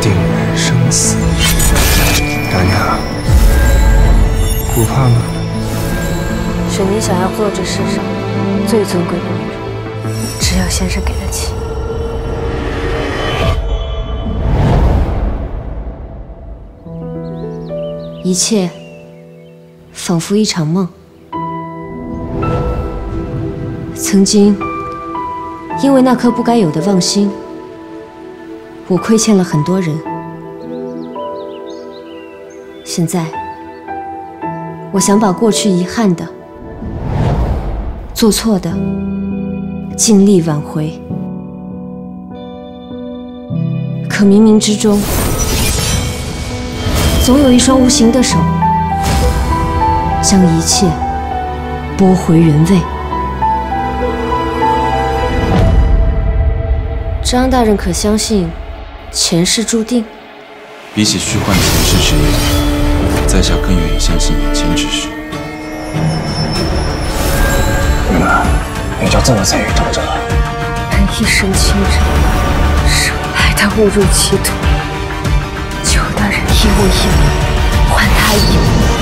定然生死。娘娘，不怕吗？沈凝想要做这世上最尊贵的女人，只要先生给得起。 一切仿佛一场梦。曾经，因为那颗不该有的妄心，我亏欠了很多人。现在，我想把过去遗憾的、做错的，尽力挽回。可冥冥之中， 总有一双无形的手，将一切拨回原位。张大人可相信前世注定？比起虚幻前世之言，在下更愿意相信眼前之事。原来你就这么在意张哲？人一生清真，生来他误入歧途。 救他人一物一物，还他一物。